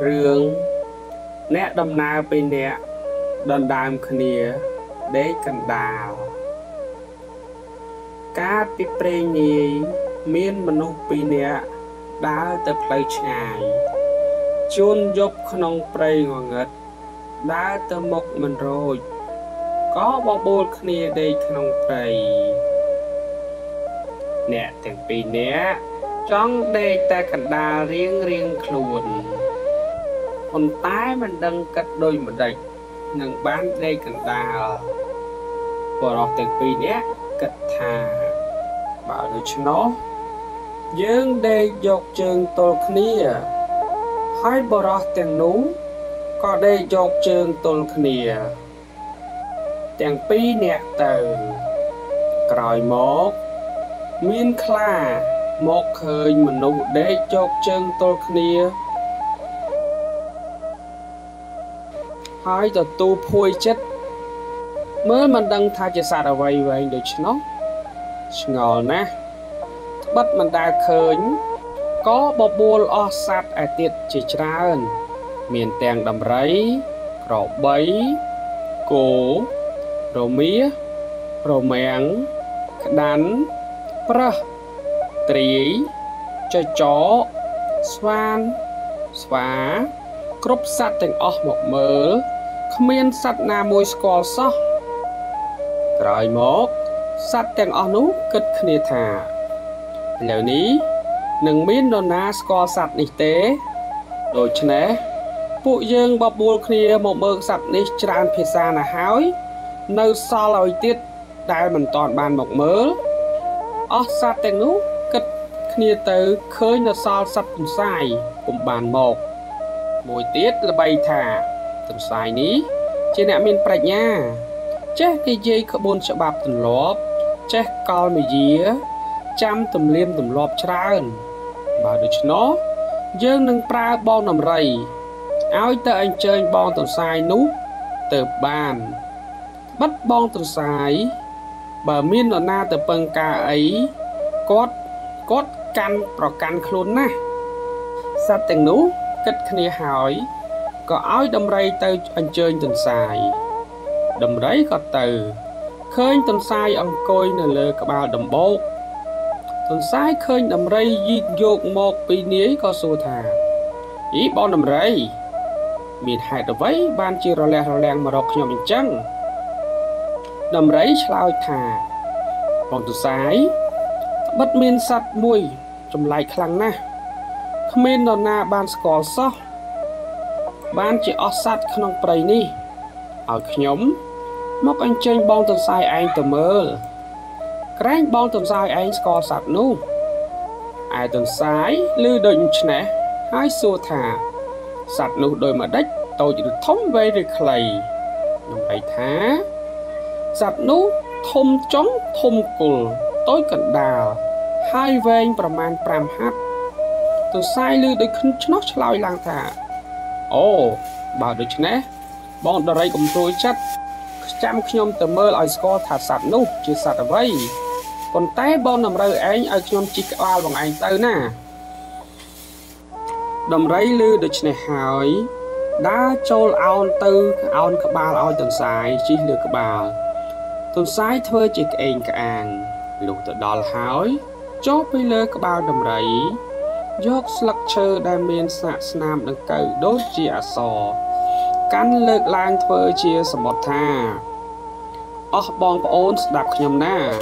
Rương nét đâm na bên nè đần đàm khnia đế cần đào cá tiếp trên nhì miên manu bên nè đá tập lấy chài chôn dốc khong prey ngọn ngật đá tập mộc mình rồi có bong bột khnia đế khong prey nè từng bên nè trong đây ta cần đà riêng riêng khuôn còn tái mình đang cắt đôi một đạch nâng bán đây cần đà bỏ đọc từng pin nhé cắt thà bảo được cho nó dưỡng đây dọc trường tồn khnia hai bỏ đọc từng nú có đây dọc trường tồn khnia từng pin nhé từ còi mốt miên khla một khơi mình đủ để chọc chân tôi khnia hỏi từ tu phôi chết mới mình đang thay cho xa đầu vầy vậy được chứ nó ngờ nè bắt mình đã khơi có bộ buồn o sát ai tiết chỉ ra hơn miền tèng đầm rấy rọ bấy cổ rồ mía rồ mẹng đánh pra trí cho chó xoan xóa cốp sát thành ốc một mớ không miên sát na môi score sót rồi mốt sát thành ốc nút kết khnia thả liệu ní nâng miên đô na score sát nịch tế đồ chân ế phụ dương bọc buôn khnia một mơ sát nịch tràn phía xa là hói nơi so lời tiết đai mình toàn bàn một mớ ốc sát thành nút khnia từ khơi nó sao sắp tầm sai cùng bàn một mỗi tiết là bay thả tầm sai ní trên nạ miền bạch nha chết cái dây có bốn sợ bạp tầm lóp chết con mày día trăm tầm liêm tầm lóp tràn bảo được cho nó dương nâng pra bon nằm rầy áo ta anh chơi bon tầm sai nút từ bàn bắt bon tầm sai bà miên nó na từ bằng ca ấy cốt căn pro căn khốn nè sát từng nú kết khnia hỏi có áo đầm rây từ anh chơi từng xài đầm đấy có từ khơi từng sai ông coi nè lơ cả bao đầm bột từng sai khơi đầm rây diệt dột một bị nấy có xô thà ý bọn đầm rây miền hải đầm vấy ban chia rò lè mà đọc nhòm chăng đầm rây lao thà bọn từng sai bất miên sát mùi trong lại khăn nè không miên nó na ban score sót ban chỉ ớt sát khăn ông prey ni ở nhóm móc anh chênh bong tầm sai anh tầm mơ cánh bong tầm sai anh score sát nu ai tầm sai lưu định nè hai xua thả sát nu đôi mà đách tôi chỉ được thống về được khẩy nằm ấy thá sát nu thông chống thông cùl tối cận đào hai vên bà man pram hát tôi sai lưu được khinh nó lòi lang thả ồ bảo được chứ nè bọn đòi cũng trôi chất chăm khuyên tờ mơ lại score thả sạch nút chứ sạch ở vây còn té bọn nằm rơi anh ở khuyên chỉ cao bằng anh tớ nè đầm rây lưu được chứ nè hỏi đã trôi áo tư áo các bà là áo tầm sai chỉ được các bà tầm sai thôi chỉ anh cả anh lục tự đo là hỏi chốt với lơ các bao đầm rẫy dốc lắc chơ đam miên sạc nam đằng cầu đốt chia sò cắn lợn lang phơi chia sầm bọt tha ở bong ôn đạp nhầm na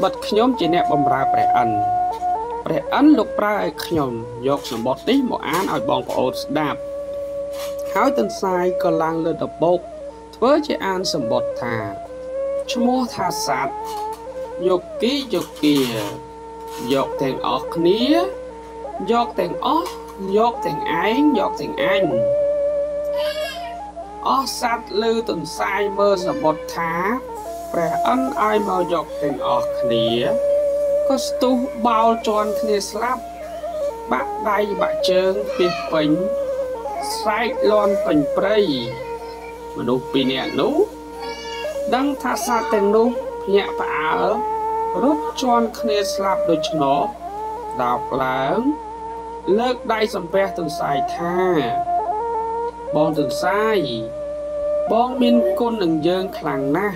bật nhôm chỉ nẹp bầm ra bẻ ẩn lục ra nhầm dốc sầm bọt tí một án ở bong ôn đạp hỏi tên sai còn lang lợn đập bột phơi chỉ an sầm bọt tha chua tha sạt dọc ký dọc kìa dọc thằng ốc nia dọc thằng ốc dọc thằng ánh dọc thằng anh ốc sát lư từng sai mơ giờ bọt thá vẻ ân ai mà dọc thằng ốc nia có stu bao tròn nia slap bạn đây bạn trơn biệt phình sai lon phình prey mà nụ pì nè nú đăng tha sát thằng nú nhẹ phá rút tròn khné slap đôi chân nó đọc lớn lớp đai sầm pe từng xài tha Bọn từ xa gì bọn mình con đừng dương khẳng na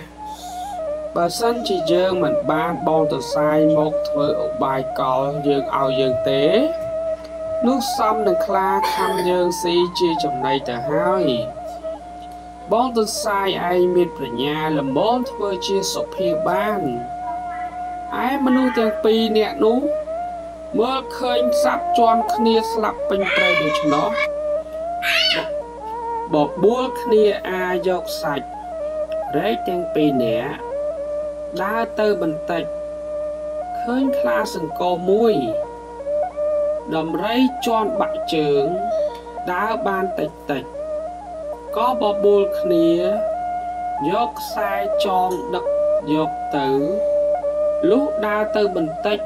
bà sân chỉ dương mình ba bọn từ sai một thời ở bài cò dương ao dương tế nước xong đừng khla khăn dương si chia chồng này tờ hao gì bọn từ sai ai miệt về nhà làm bọn thời chia sổ phía ban ai mà nuôi tiền pi nè nú mơ khơi sắp tròn khnia sạp bình trời được cho nó bọt búa khnia a dọc sạch rế tên pi nè đá tơ bình tịch khơi khla sừng cô mùi đầm rấy tròn bạc trường đá ban tịch tịch có bọt búa khnia dọc sai tròn đập dọc tử lúc đá tơ bình tịch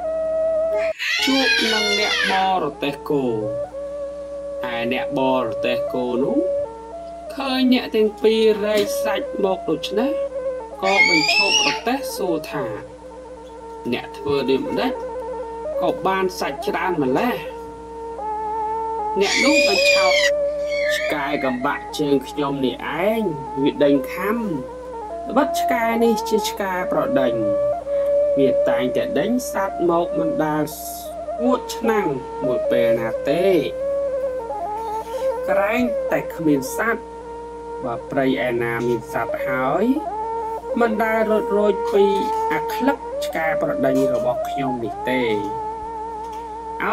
chuột nâng nẹ bò rồi tê cô ai nẹ bò rồi tê cô nú khơi nhẹ tên pi rây sạch một đồ chứ đấy có bình chụp rồi tê xô thả nẹ thừa điểm đấy có ban sạch chết ăn mà lẽ nẹ nú anh chào Sky cầm bạn trên nhóm nè anh vì đành khăm bắt Sky đi chứ Sky bỏ đành Việt Tài đã đánh sát một mình đã ngút năng một bề nà tê các anh tại mình sát và bây anh mình sát hỏi mình đã rồi bị ạc lấp cả bọn đánh rồi bọc nhông đi tê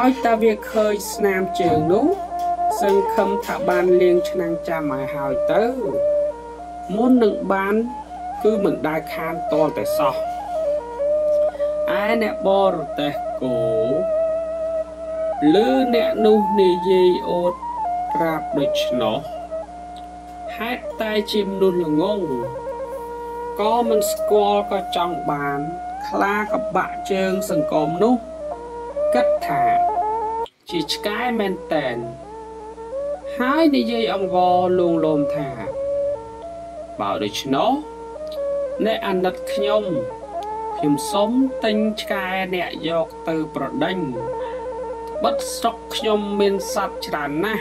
ôi ta việc khơi nam trường đúng dân không thả ban liên cho năng cha mày hỏi tớ muốn đựng bán cứ mình đã khan to tại sao ai nè bò rồi tè cổ lư nè nu nè dây ốt rạp địch nó hát tay chim luôn là ngon có mình score có trong bàn khla có bạn trơn sừng còm nút cất thả chỉ cái men tèn hai nè dây ông gò luôn lồm thả bảo địch nó nè ăn đặt nhông nhưng sống tinh trái nẹ dọc từ bỏ đánh bất sốc nhóm mình sạch chẳng nè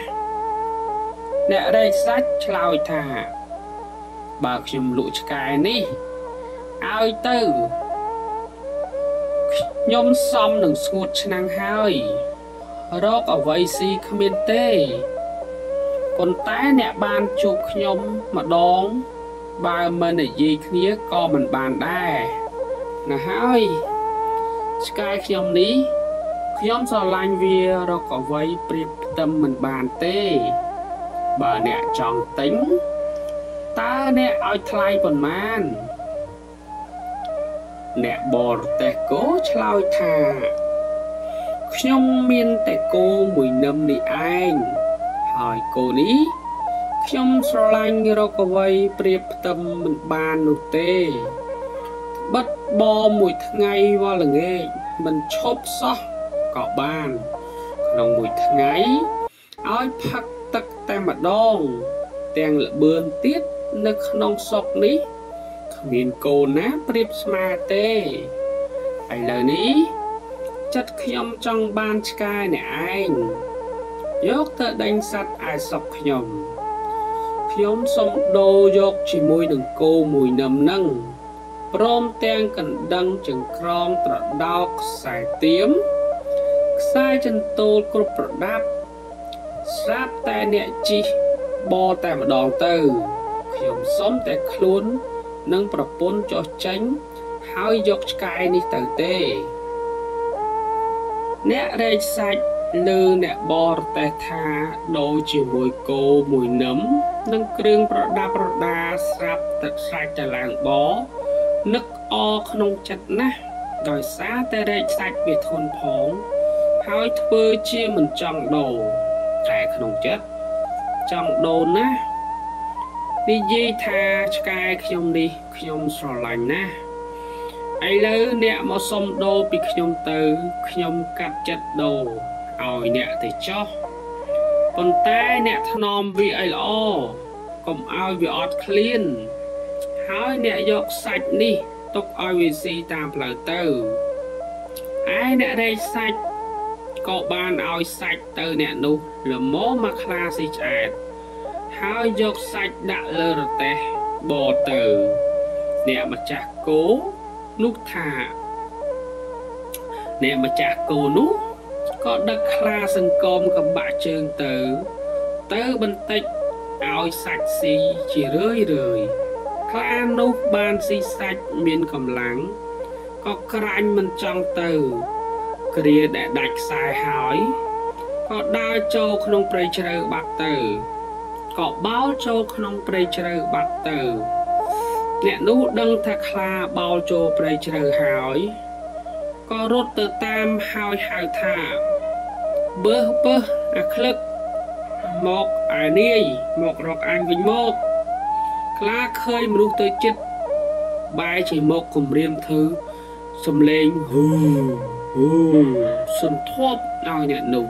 nẹ đây sách lòi thả bà khuyên lũ trái ní ai tư nhóm xong đừng sụt năng hơi rốt ở vây si khá miên tê còn tay nẹ bàn chụp nhóm mà đón bà mình ở gì khía có mình bàn đài nà hai Sky khiom ní khiom sao lanh vía đâu có vây priệp tâm mình bàn tê bà nẹ tròn tính ta nẹ oi thay còn man nẹ bò tè cố chloi thà khiom miên tè cô mùi nâm đi anh hỏi cô ní khiom sao lanh đâu có vây priệp tâm mình bàn nụ tê bất bò mùi tháng ngày vào là nghe mình chốp xót có bàn còn mùi tháng ngày áo phật tắc tay mà đong tên là bươn tiết nước nông sọc ní miền cô ná priệp mà tê ai lời ní chất khiom trong ban sky nè anh dốc thợ đánh sắt ai sọc khiom xong đô dốc chỉ môi đừng cô mùi nầm nâng prom tên cần đăng chừng krong trở đau xài tím sai chân tôi cột trở đáp sát tay nẹ chi bo tay mà đòn từ khiếm sống tay khốn nâng bập bôn cho tránh hai dọc cái này từ tê nẹ rây sạch lư nẹ bo tay tha đôi chỉ mùi cô mùi nấm nâng kêu trở đá sát tay sai tay làng bó nước o không chặt nè đòi xa tê rê sạch về thôn phóng hai thơ chia mình trong đồ trái không chết trong đồ nè đi dây tha cái không đi không sò lành nè ai lỡ nẹ mà xong đồ bị không từ không cắt chặt đồ ỏi nẹ thì cho còn tay nẹ thnom vì ai lo còn ai vì ọt clean hỏi nè dọc sạch đi tục oi vì si tạm là từ ai nè đây sạch cậu ban oi sạch từ nè nụ là mố mà khla si chạy Hãy dọc sạch đã lờ tè bò từ nè mà chả cố nút thả nè mà chả cố nút có đất la sân cơm các bạn trường từ tớ bên tích ao sạch xì chỉ rơi rơi khá nút ban xì sạch miền cầm lắng có canh mình trong từ kia để đạch xài hỏi có đa châu không phải chơi bạc từ có bao châu không phải chơi bạc từ nè nú đăng thạc là bao châu phải chơi hỏi có rốt từ tam hỏi hỏi thả bơ bơ à khất một à ni một rọc anh vinh một lá khơi một tới chết bài chỉ một cùng riêng thứ xâm lên xuân thốt đau nhận nụ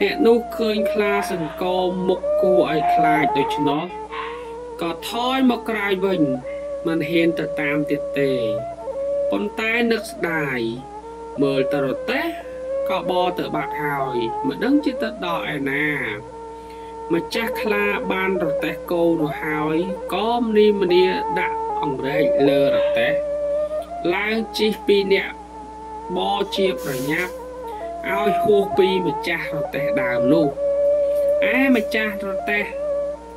nè nụ khơi khla sân cô một cô ai khai được nó có thói một cái bình mình hiện từ tam tiệt tề con tay nước đài mời tờ rốt té có bo tờ bạc hào mà đứng trên tờ đòi nà mà chắc là ban rốt té cô rồi hào có đi mà đi đã ông rê lơ rốt té lang chi pi nè bo chia rồi nháp ai khô pi mà cha rồi té đàm luôn ai mà cha rồi té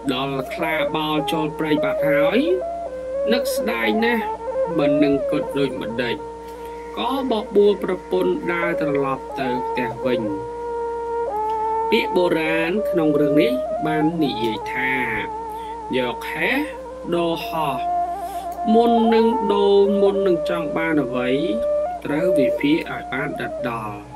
đó là kha bao cho bầy bạc hỏi nước đai nè mình nâng cột đôi mình đây có bọc bùa propon đa từ lọt từ tè bình biết bồ rán nông rừng ní ban nị thà giọt hé đồ hò môn nâng đồ môn nâng trong ban là vậy trở về phía ở ban đặt đò.